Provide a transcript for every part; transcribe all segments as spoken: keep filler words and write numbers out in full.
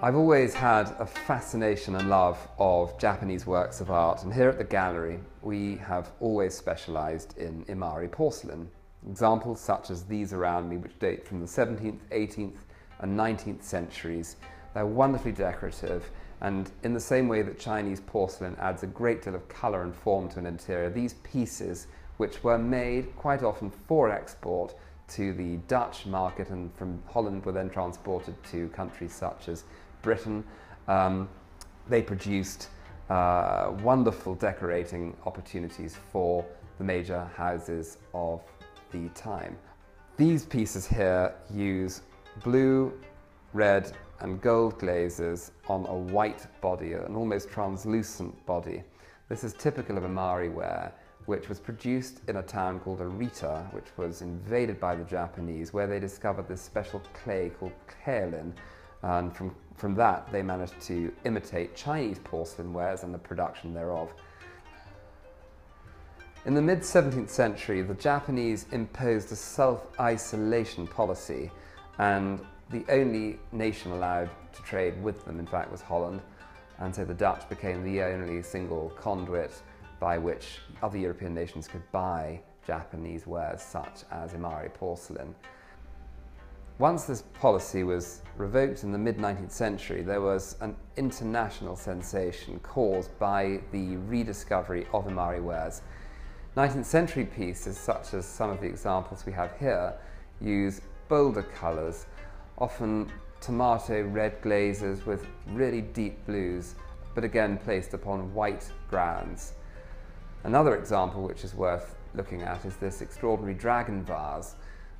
I've always had a fascination and love of Japanese works of art, and here at the gallery we have always specialised in Imari porcelain. Examples such as these around me, which date from the seventeenth, eighteenth and nineteenth centuries. They're wonderfully decorative, and in the same way that Chinese porcelain adds a great deal of colour and form to an interior, these pieces, which were made quite often for export to the Dutch market and from Holland were then transported to countries such as Britain, um, they produced uh, wonderful decorating opportunities for the major houses of the time. These pieces here use blue, red and gold glazes on a white body, an almost translucent body. This is typical of Imari ware, which was produced in a town called Arita, which was invaded by the Japanese, where they discovered this special clay called kaolin, and from, from that they managed to imitate Chinese porcelain wares and the production thereof. In the mid seventeenth century, the Japanese imposed a self-isolation policy, and the only nation allowed to trade with them, in fact, was Holland, and so the Dutch became the only single conduit by which other European nations could buy Japanese wares such as Imari porcelain. Once this policy was revoked in the mid nineteenth century, there was an international sensation caused by the rediscovery of Imari wares. nineteenth century pieces, such as some of the examples we have here, use bolder colours, often tomato red glazes with really deep blues, but again placed upon white grounds. Another example which is worth looking at is this extraordinary dragon vase.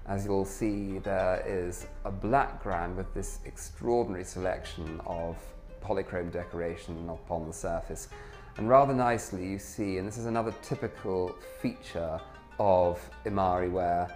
As you'll see, there is a black ground with this extraordinary selection of polychrome decoration upon the surface. And rather nicely you see, and this is another typical feature of Imari ware,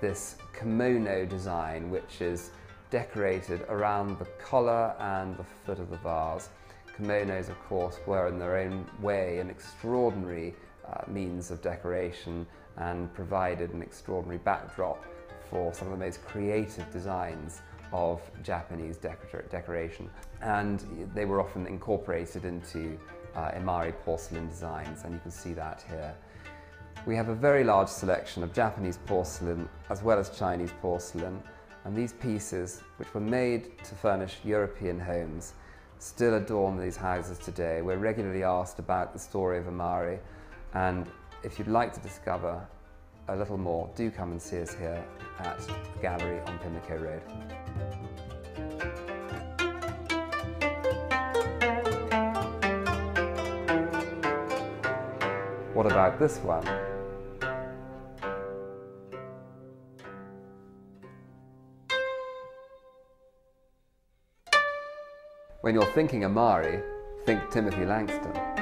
this kimono design which is decorated around the collar and the foot of the vase. Kimonos, of course, were in their own way an extraordinary uh, means of decoration and provided an extraordinary backdrop for some of the most creative designs of Japanese decor decoration. And they were often incorporated into uh, Imari porcelain designs, and you can see that here. We have a very large selection of Japanese porcelain as well as Chinese porcelain, and these pieces, which were made to furnish European homes, still adorn these houses today. We're regularly asked about the story of Imari, and if you'd like to discover a little more, do come and see us here at the gallery on Pimlico Road. What about this one? When you're thinking Imari, think Timothy Langston.